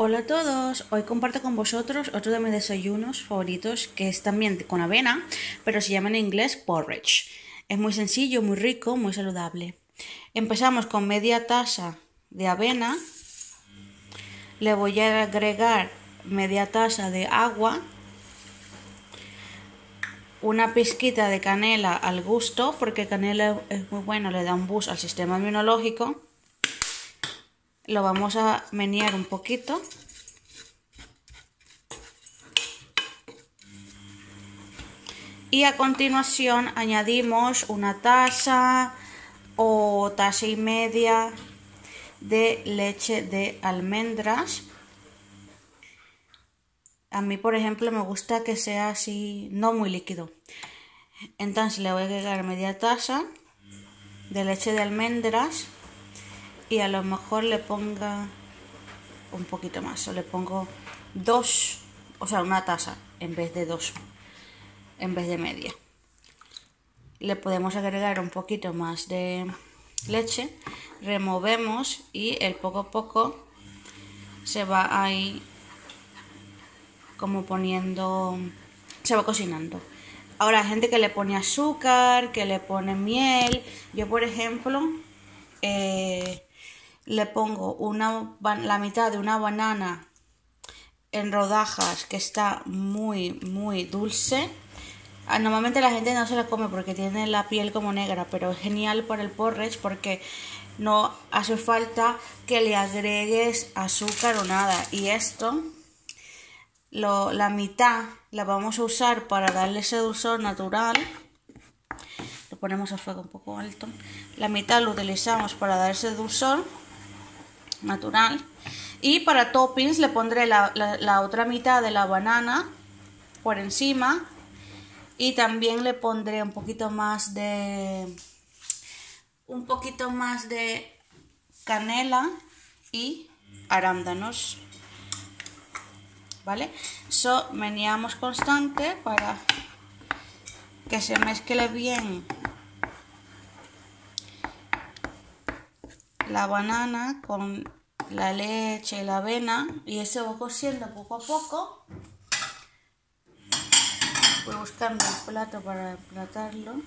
Hola a todos, hoy comparto con vosotros otro de mis desayunos favoritos, que es también con avena, pero se llama en inglés porridge. Es muy sencillo, muy rico, muy saludable. Empezamos con media taza de avena, le voy a agregar media taza de agua, una pizquita de canela al gusto, porque canela es muy bueno, le da un boost al sistema inmunológico. Lo vamos a menear un poquito. Y a continuación añadimos una taza o taza y media de leche de almendras. A mí, por ejemplo, me gusta que sea así, no muy líquido. Entonces le voy a agregar media taza de leche de almendras. Y a lo mejor le ponga un poquito más, o le pongo dos, o sea, una taza en vez de dos, en vez de media. Le podemos agregar un poquito más de leche, removemos y el poco a poco se va ahí como poniendo, se va cocinando. Ahora, gente que le pone azúcar, que le pone miel, yo por ejemplo le pongo la mitad de una banana en rodajas, que está muy dulce. Normalmente la gente no se la come porque tiene la piel como negra, pero es genial para el porridge porque no hace falta que le agregues azúcar o nada. Y esto, la mitad la vamos a usar para darle ese dulzor natural. Lo ponemos a fuego un poco alto. La mitad lo utilizamos para dar ese dulzor natural, y para toppings le pondré la otra mitad de la banana por encima, y también le pondré un poquito más de canela y arándanos, ¿vale? Meneamos constante para que se mezcle bien la banana con la leche y la avena, y eso va cociendo poco a poco. Voy buscando el plato para emplatarlo.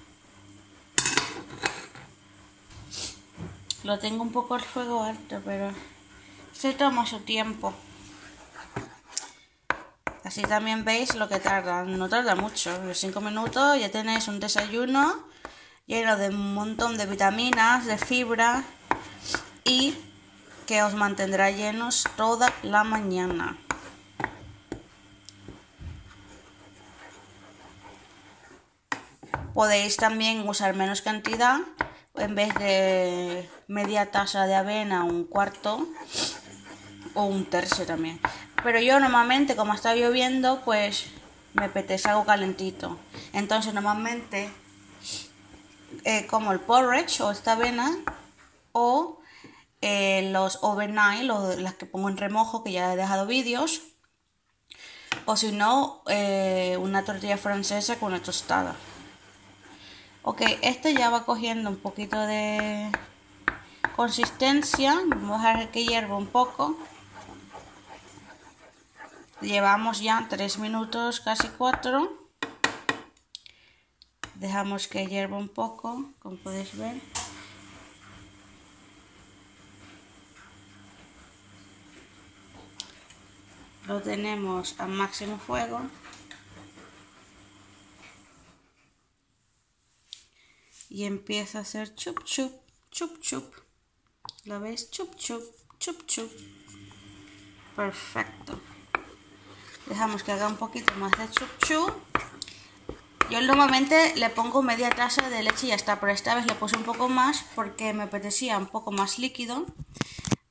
Lo tengo un poco al fuego alto, pero se toma su tiempo. Así también veis lo que tarda, no tarda mucho. En 5 minutos ya tenéis un desayuno lleno de un montón de vitaminas, de fibra, y que os mantendrá llenos toda la mañana. Podéis también usar menos cantidad, en vez de media taza de avena, un cuarto o un tercio también. Pero yo normalmente, como está lloviendo, pues me apetece algo calentito. Entonces normalmente como el porridge o esta avena, o los overnight, las que pongo en remojo, que ya he dejado vídeos, o si no, una tortilla francesa con una tostada. Ok, este ya va cogiendo un poquito de consistencia. Vamos a dejar que hierva un poco. Llevamos ya 3 minutos, casi 4. Dejamos que hierva un poco, como podéis ver. Lo tenemos a máximo fuego. Y empieza a hacer chup chup, chup chup. ¿Lo veis? Chup chup, chup chup. Perfecto. Dejamos que haga un poquito más de chup chup. Yo normalmente le pongo media taza de leche y ya está, pero esta vez le puse un poco más porque me apetecía un poco más líquido.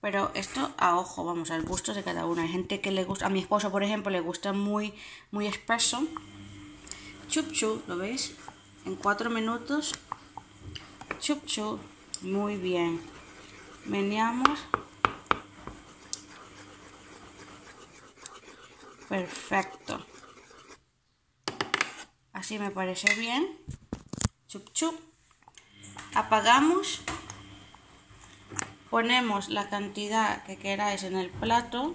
Pero esto a ojo, vamos, al gusto de cada uno. Hay gente que le gusta, a mi esposo por ejemplo le gusta muy espeso. Chup chup, ¿lo veis? En 4 minutos. Chup chup, muy bien. Meneamos. Perfecto. Así me parece bien. Chup chup. Apagamos. Ponemos la cantidad que queráis en el plato.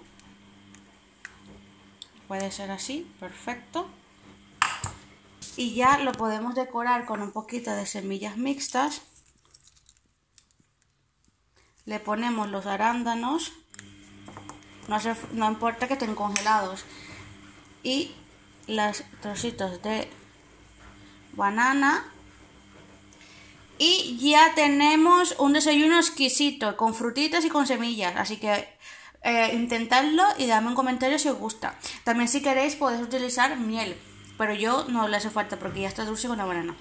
Puede ser así, perfecto. Y ya lo podemos decorar con un poquito de semillas mixtas. Le ponemos los arándanos. No importa que estén congelados. Y los trocitos de banana. Y ya tenemos un desayuno exquisito, con frutitas y con semillas. Así que intentadlo y dadme un comentario si os gusta. También si queréis podéis utilizar miel, pero yo no le hace falta porque ya está dulce con la banana.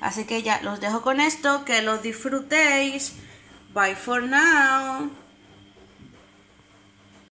Así que ya los dejo con esto, que los disfrutéis. Bye for now.